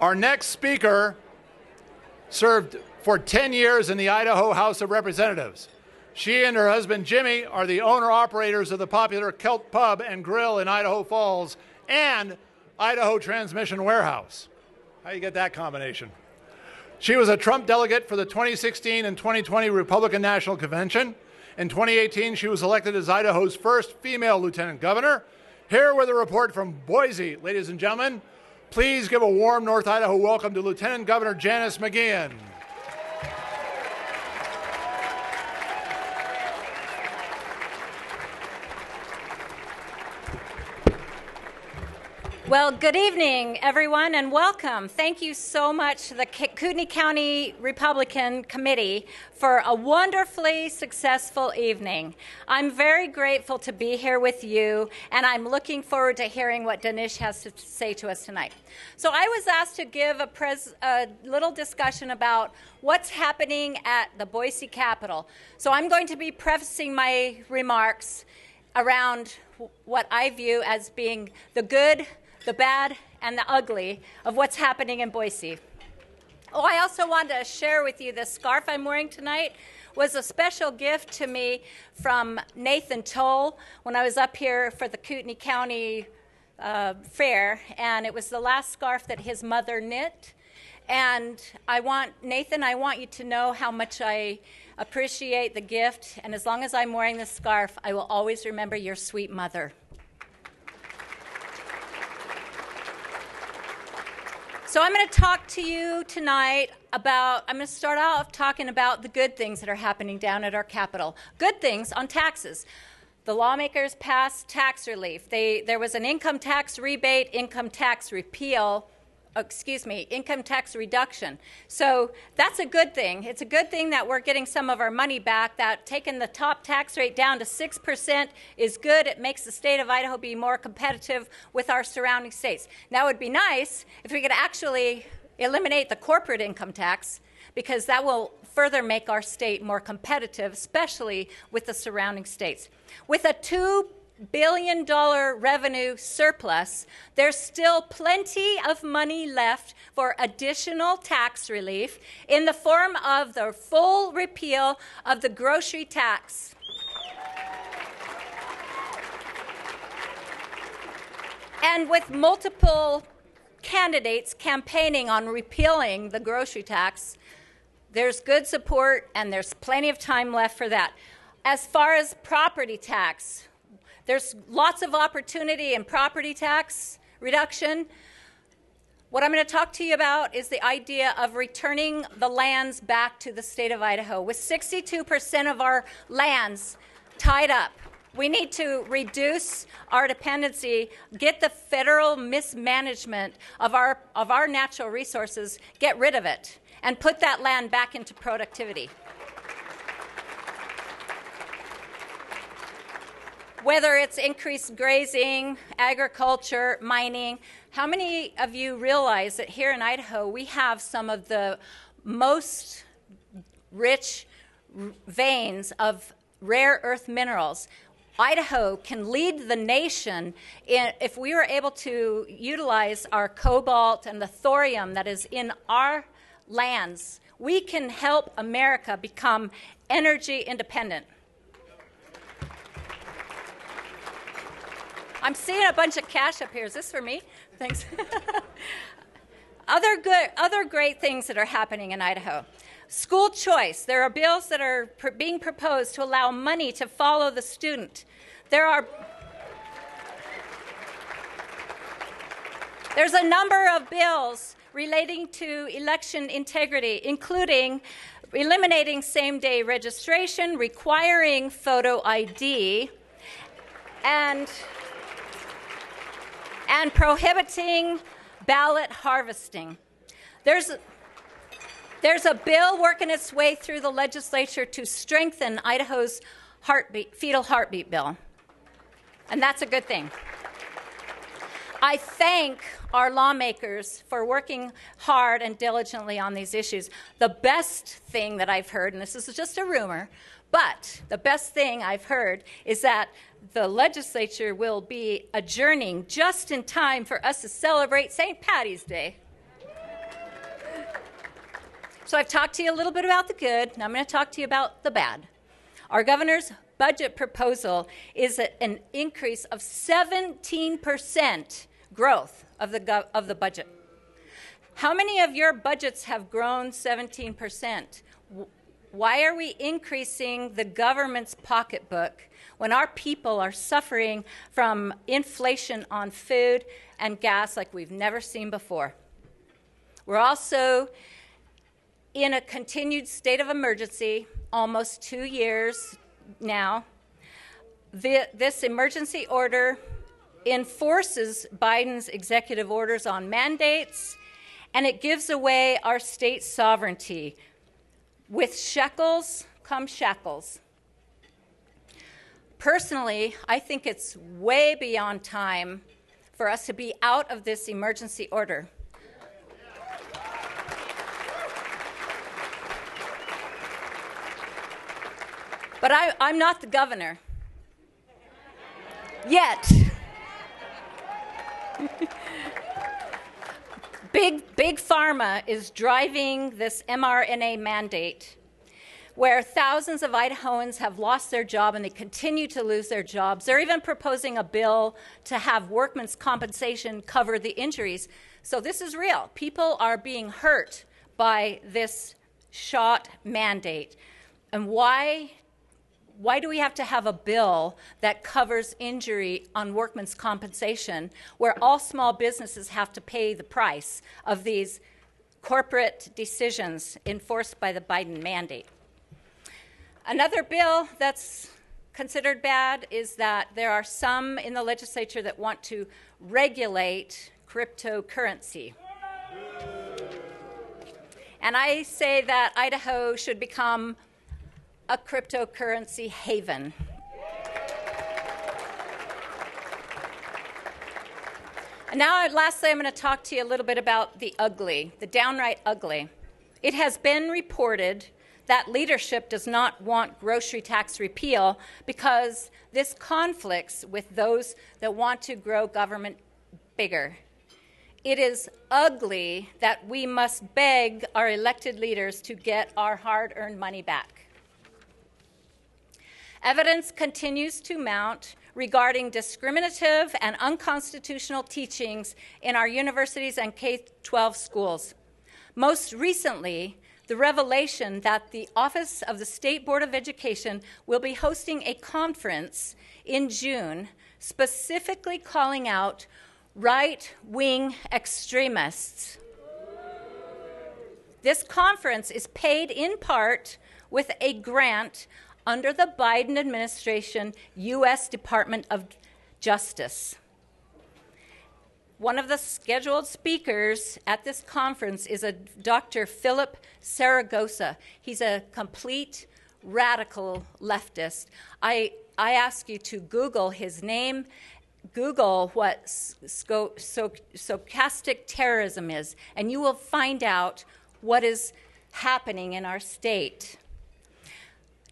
Our next speaker served for 10 years in the Idaho House of Representatives. She and her husband, Jimmy, are the owner-operators of the popular Celt Pub and Grill in Idaho Falls and Idaho Transmission Warehouse. How do you get that combination? She was a Trump delegate for the 2016 and 2020 Republican National Convention. In 2018, she was elected as Idaho's first female lieutenant governor. Here with a report from Boise, ladies and gentlemen, please give a warm North Idaho welcome to Lieutenant Governor Janice McGeachin. Well, good evening, everyone, and welcome. Thank you so much to the Kootenai County Republican Committee for a wonderfully successful evening. I'm very grateful to be here with you, and I'm looking forward to hearing what Dinesh has to say to us tonight. So I was asked to give a little discussion about what's happening at the Boise Capitol. So I'm going to be prefacing my remarks around what I view as being the good, the bad, and the ugly of what's happening in Boise. Oh, I also wanted to share with you this scarf I'm wearing tonight was a special gift to me from Nathan Toll when I was up here for the Kootenai County Fair, and it was the last scarf that his mother knit. And Nathan, I want you to know how much I appreciate the gift, and as long as I'm wearing this scarf, I will always remember your sweet mother. So I'm going to talk to you tonight about, I'm going to start off talking about the good things that are happening down at our Capitol. Good things on taxes. The lawmakers passed tax relief. There was an income tax rebate, income tax repeal, excuse me, income tax reduction. So that's a good thing. It's a good thing that we're getting some of our money back, that taking the top tax rate down to 6% is good. It makes the state of Idaho be more competitive with our surrounding states. Now, it would be nice if we could actually eliminate the corporate income tax, because that will further make our state more competitive, especially with the surrounding states. With a $2 billion revenue surplus, there's still plenty of money left for additional tax relief in the form of the full repeal of the grocery tax. And with multiple candidates campaigning on repealing the grocery tax, there's good support and there's plenty of time left for that. As far as property tax, there's lots of opportunity in property tax reduction. What I'm going to talk to you about is the idea of returning the lands back to the state of Idaho. With 62% of our lands tied up, we need to reduce our dependency, get the federal mismanagement of our natural resources, get rid of it, and put that land back into productivity. Whether it's increased grazing, agriculture, mining, how many of you realize that here in Idaho we have some of the most rich veins of rare earth minerals? Idaho can lead the nation if we were able to utilize our cobalt and the thorium that is in our lands. We can help America become energy independent. I'm seeing a bunch of cash up here. Is this for me? Thanks. Other great things that are happening in Idaho. School choice. There are bills that are being proposed to allow money to follow the student. There's a number of bills relating to election integrity, including eliminating same-day registration, requiring photo ID, and prohibiting ballot harvesting. There's a bill working its way through the legislature to strengthen Idaho's fetal heartbeat bill, and that's a good thing. I thank our lawmakers for working hard and diligently on these issues. The best thing that I've heard, and this is just a rumor, but the best thing I've heard is that the legislature will be adjourning just in time for us to celebrate St. Patty's Day. So I've talked to you a little bit about the good. Now I'm going to talk to you about the bad. Our governor's budget proposal is an increase of 17% growth of the budget. How many of your budgets have grown 17%? Why are we increasing the government's pocketbook when our people are suffering from inflation on food and gas like we've never seen before? We're also in a continued state of emergency, almost 2 years now. This emergency order enforces Biden's executive orders on mandates, and it gives away our state sovereignty. With shekels come shackles. Personally, I think it's way beyond time for us to be out of this emergency order. But I'm not the governor. Yet. Big Pharma is driving this mRNA mandate where thousands of Idahoans have lost their job and they continue to lose their jobs. They're even proposing a bill to have workman's compensation cover the injuries. So this is real. People are being hurt by this shot mandate. And why do we have to have a bill that covers injury on workman's compensation where all small businesses have to pay the price of these corporate decisions enforced by the Biden mandate? Another bill that's considered bad is that there are some in the legislature that want to regulate cryptocurrency. And I say that Idaho should become a cryptocurrency haven. And now, lastly, I'm going to talk to you a little bit about the ugly, the downright ugly. It has been reported that leadership does not want grocery tax repeal because this conflicts with those that want to grow government bigger. It is ugly that we must beg our elected leaders to get our hard-earned money back. Evidence continues to mount regarding discriminative and unconstitutional teachings in our universities and K-12 schools. Most recently, the revelation that the Office of the State Board of Education will be hosting a conference in June specifically calling out right-wing extremists. This conference is paid in part with a grant under the Biden administration, U.S. Department of Justice. One of the scheduled speakers at this conference is a Dr. Philip Saragossa. He's a complete radical leftist. I ask you to Google his name, Google what stochastic terrorism is, and you will find out what is happening in our state.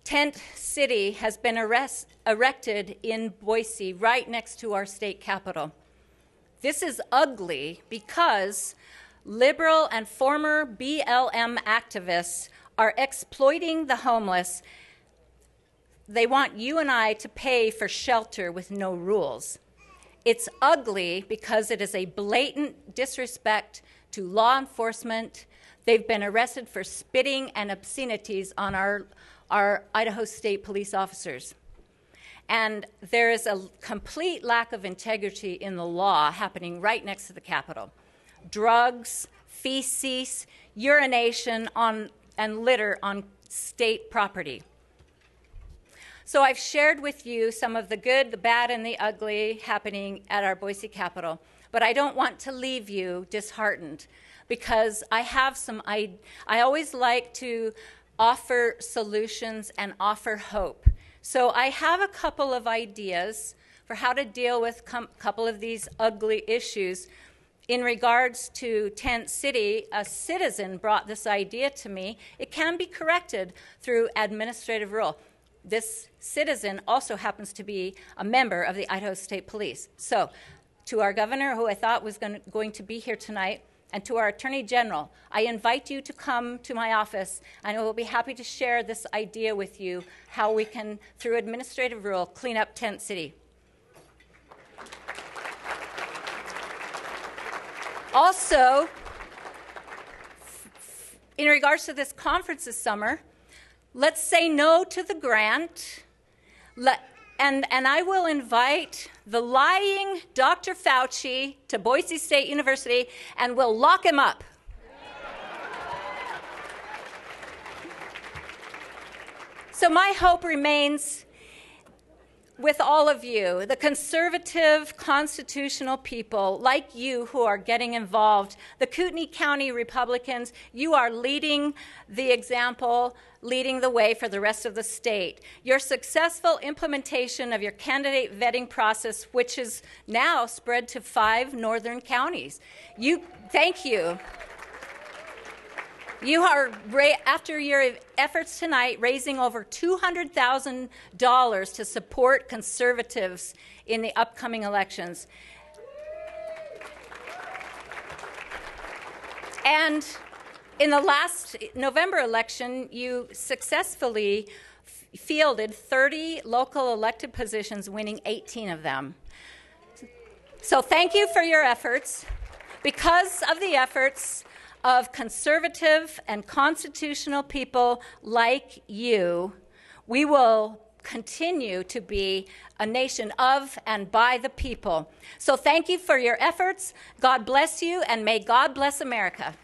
Tent City has been erected in Boise, right next to our state capitol. This is ugly because liberal and former BLM activists are exploiting the homeless. They want you and I to pay for shelter with no rules. It's ugly because it is a blatant disrespect to law enforcement. They've been arrested for spitting and obscenities on our Idaho State police officers. And there is a complete lack of integrity in the law happening right next to the Capitol. Drugs, feces, urination, and litter on state property. So I've shared with you some of the good, the bad, and the ugly happening at our Boise Capitol. But I don't want to leave you disheartened because I have some, I always like to offer solutions and offer hope. So I have a couple of ideas for how to deal with a couple of these ugly issues. In regards to Tent City, a citizen brought this idea to me. It can be corrected through administrative rule. This citizen also happens to be a member of the Idaho State Police. So to our governor, who I thought was going to be here tonight, and to our Attorney General, I invite you to come to my office, and I will be happy to share this idea with you, how we can, through administrative rule, clean up Tent City. Also, in regards to this conference this summer, let's say no to the grant, and I will invite the lying Dr. Fauci to Boise State University, and we'll lock him up. So my hope remains with all of you, the conservative constitutional people like you who are getting involved, the Kootenai County Republicans, you are leading the example, leading the way for the rest of the state. Your successful implementation of your candidate vetting process, which is now spread to 5 northern counties. Thank you. You are, after your efforts tonight, raising over $200,000 to support conservatives in the upcoming elections. And in the last November election, you successfully fielded 30 local elected positions, winning 18 of them. So thank you for your efforts. Because of the efforts of conservative and constitutional people like you, we will continue to be a nation of and by the people. So thank you for your efforts. God bless you, and may God bless America.